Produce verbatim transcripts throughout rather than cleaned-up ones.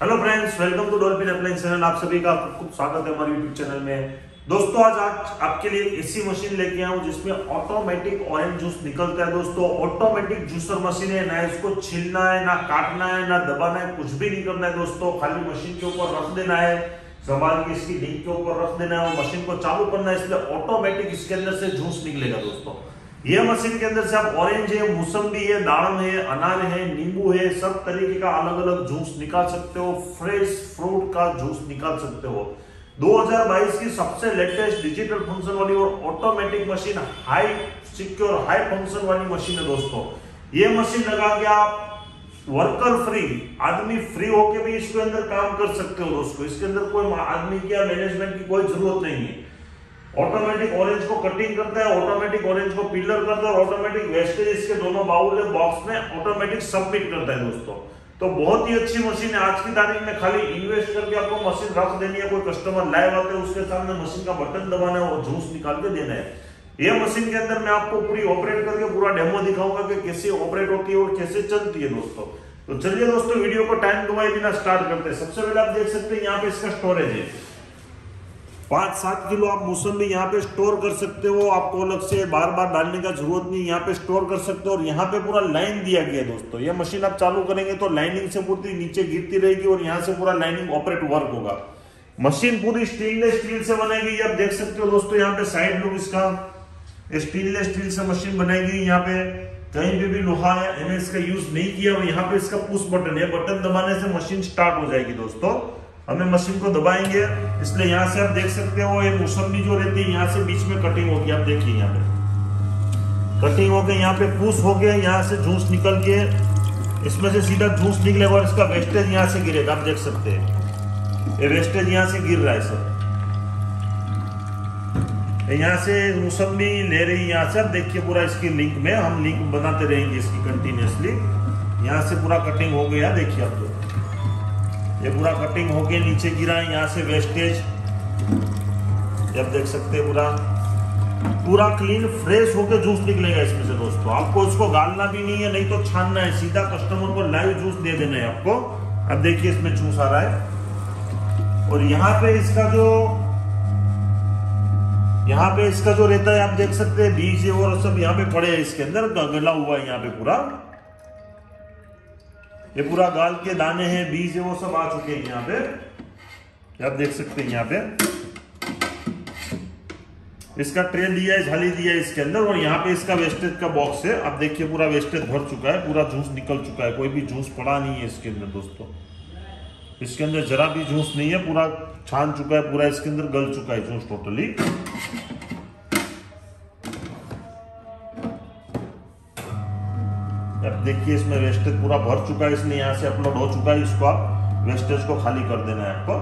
Hello friends, welcome to Dolphin appliance channel. आप सभी का खूब स्वागत है हमारे यूट्यूब चैनल में। दोस्तों आज आज आपके लिए ऐसी मशीन लेके आया हूं जिसमें ऑटोमेटिक ऑरेंज जूस निकलता है। दोस्तों ऑटोमेटिक जूसर मशीन है, ना इसको छीलना है, ना काटना है, ना दबाना है, कुछ भी नहीं करना है। दोस्तों खाली मशीन के ऊपर रख देना है, संभाल के इसकी डिक के ऊपर रख देना है और मशीन को चालू करना है, इसलिए ऑटोमेटिक इसके अंदर से जूस निकलेगा। दोस्तों ये मशीन के अंदर से आप ऑरेंज है, मौसम्बी है, दाड़म है, अनार है, नींबू है, सब तरीके का अलग अलग जूस निकाल सकते हो, फ्रेश फ्रूट का जूस निकाल सकते हो। दो हज़ार बाईस की सबसे लेटेस्ट डिजिटल फंक्शन वाली और automatic machine, high secure high function वाली मशीन है। दोस्तों ये मशीन लगा के आप वर्कर फ्री, आदमी फ्री होके भी इसके अंदर काम कर सकते हो। दोस्तों इसके अंदर कोई आदमी की या मैनेजमेंट की कोई जरूरत नहीं है। ऑटोमेटिक ऑरेंज को कटिंग करता है, ऑटोमेटिक ऑरेंज को पिलर करता है और ऑटोमेटिक वेस्टेज इसके दोनों बाउल बॉक्स में ऑटोमेटिक सबमिट करता है। दोस्तों तो बहुत ही अच्छी मशीन है। आज की तारीख में खाली इन्वेस्ट करके आपको मशीन रख देनी है, कोई कस्टमर लाइव आते हैं उसके सामने मशीन का बटन दबाना है और जूस निकाल के देना है। ये मशीन के अंदर मैं आपको पूरी ऑपरेट करके पूरा डेमो दिखाऊंगा कि कैसे ऑपरेट होती है और कैसे चलती है। दोस्तों तो चलिए दोस्तों वीडियो को टाइम गवाए बिना स्टार्ट करते हैं। सबसे पहले आप देख सकते हैं यहाँ पे इसका स्टोरेज है, पांच सात किलो आप मौसम्बी यहाँ पे स्टोर कर सकते हो, आपको अलग से बार बार डालने का जरूरत नहीं, यहाँ पे स्टोर कर सकते हो। और यहाँ पे पूरा लाइन दिया गया है। दोस्तों ये मशीन आप चालू करेंगे तो लाइनिंग से पूरी नीचे गिरती रहेगी और यहाँ से पूरा लाइनिंग ऑपरेट वर्क होगा। मशीन पूरी स्टेनलेस स्टील से बनेगी, आप देख सकते हो। दोस्तों यहाँ पे साइड लुक इसका स्टेनलेस स्टील से मशीन बनेगी, यहाँ पे कहीं पे भी लोहा है हमें इसका यूज नहीं किया। और यहाँ पे इसका पुश बटन है, बटन दबाने से मशीन स्टार्ट हो जाएगी। दोस्तों हमें मशीन को दबाएंगे, इसलिए यहाँ से आप देख सकते हो ये मौसम्बी जो रहती है यहाँ से बीच में कटिंग होगी। आप देखिए यहाँ पे कटिंग हो गई, यहाँ पे पुश हो गया, यहाँ से जूस निकल के इसमें से सीधा जूस निकलेगा और इसका वेस्टेज यहाँ से गिरेगा। आप देख सकते हैं ये वेस्टेज यहाँ से गिर रहा है सर, यहाँ से मौसम्बी ले रही है। यहाँ से आप देखिए पूरा इसकी लिंक में हम लिंक बनाते रहेंगे इसकी कंटिन्यूसली। यहाँ से पूरा कटिंग हो गया, देखिए आप लोग ये पूरा कटिंग होके नीचे गिरा है, यहाँ से वेस्टेज आप देख सकते हैं पूरा पूरा क्लीन फ्रेश होके जूस निकलेगा इसमें से। दोस्तों आपको इसको गालना भी नहीं है, नहीं तो छानना है, सीधा कस्टमर को लाइव जूस दे देना है आपको। अब देखिए इसमें जूस आ रहा है और यहाँ पे इसका जो यहाँ पे इसका जो रहता है आप देख सकते हैं बीज और सब यहाँ पे पड़े है, इसके अंदर गला हुआ है। यहाँ पे पूरा ये पूरा गाल के दाने हैं, बीज है, वो सब आ चुके हैं यहाँ पे, आप देख सकते हैं। यहाँ पे इसका ट्रे दिया है, झाली दिया है इसके अंदर और यहाँ पे इसका वेस्टेज का बॉक्स है। आप देखिए पूरा वेस्टेज भर चुका है, पूरा जूस निकल चुका है, कोई भी जूस पड़ा नहीं है इसके अंदर। दोस्तों इसके अंदर जरा भी जूस नहीं है, पूरा छान चुका है, पूरा इसके अंदर गल चुका है जूस टोटली। देखिए इसमें वेस्टेज पूरा भर चुका है, इसलिए यहाँ से अपलोड हो चुका है, इसको आप वेस्टेज को खाली कर देना है आपको।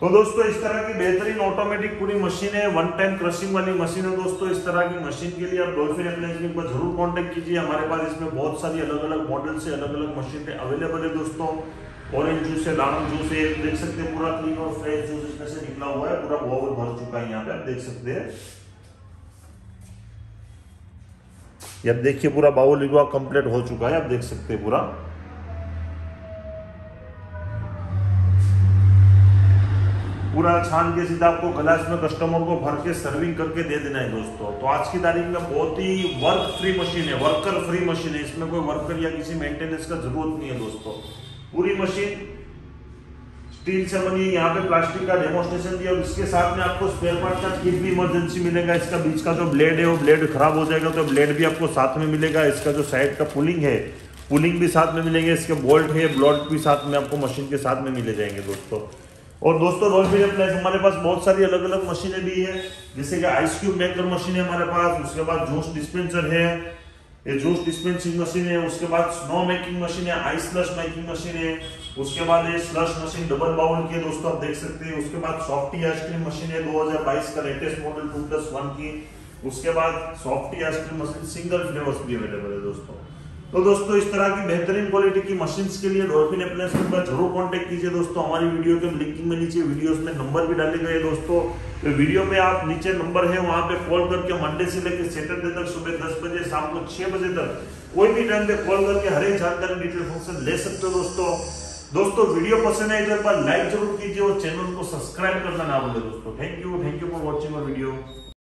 तो दोस्तों इस तरह की बेहतरीन ऑटोमेटिक पूरी मशीन है, वन टाइम क्रशिंग वाली मशीन है। दोस्तों इस तरह की मशीन के लिए आप डॉल्फिन अप्लायंसेस पर जरूर कांटेक्ट कीजिए। हमारे पास इसमें बहुत सारी अलग अलग मॉडल से अलग अलग मशीन अवेलेबल है। दोस्तों ऑरेंज जूस है, दाड़म जूस है, देख सकते हैं पूरा क्लीन और फ्रेश जूस इसमें से निकला हुआ है, पूरा बाउल भर चुका है यहाँ पे, आप देख सकते हैं। आप देखिए पूरा बाउल कंप्लीट हो चुका है, आप देख सकते हैं पूरा। पूरा छान के सीधा आपको ग्लास में कस्टमर को भर के सर्विंग करके दे देना है। दोस्तों तो आज की तारीख में बहुत ही वर्क फ्री मशीन है, वर्कर फ्री मशीन है, इसमें कोई वर्कर या किसी मेंटेनेंस का जरूरत नहीं है। दोस्तों पूरी मशीन स्टील से बनी, यहाँ पे प्लास्टिक का डेमोस्ट्रेशन दिया और इसके साथ में आपको स्पेयर पार्ट का किट भी इमरजेंसी मिलेगा। इसका बीच का जो ब्लेड है वो ब्लेड खराब हो जाएगा तो ब्लेड भी आपको साथ में मिलेगा। इसका जो साइड का पुलिंग है, पुलिंग भी साथ में मिलेंगे। इसके बोल्ट है, बोल्ट भी साथ में आपको मशीन के साथ में मिले जाएंगे। दोस्तों और दोस्तों डॉल्फिन अप्लायंसेस हमारे पास बहुत सारी अलग अलग मशीनें भी है, जैसे कि आइस क्यूब मेकर मशीन है हमारे पास, उसके बाद जूस डिस्पेंसर है, ये जूस डिस्पेंसिंग मशीन है, उसके बाद स्नो मेकिंग मशीन है, आइस स्लश मेकिंग मशीन है, उसके बाद ये स्लश मशीन डबल बाउल की है, दोस्तों आप देख सकते हैं। उसके बाद सॉफ्टी आइसक्रीम मशीन है दो हज़ार बाईस का latest model two plus one की। उसके बाद softy ice cream machine single flavours भी अवेलेबल है। दोस्तों तो दोस्तों इस तरह की बेहतरीन क्वालिटी की मशीन्स के लिए डॉल्फिन एप्लायंसेस पर जरूर कांटेक्ट कीजिए दोस्तों। हमारी वीडियो के लिंकिंग में नीचे वीडियोस में नंबर भी डाले गए दोस्तों, तो वीडियो में आप नीचे नंबर है वहां पे कॉल करके मंडे से लेकर सैटरडे तक सुबह दस बजे शाम को छह बजे तक कोई भी टाइम पे कॉल करके हर एक जानकारी डिटेल फंक्शन ले सकते हो दोस्तों। दोस्तों वीडियो पसंद आए तो एक बार लाइक जरूर कीजिए और चैनल को सब्सक्राइब करना ना भूलें दोस्तों। Thank you thank you for watching our video.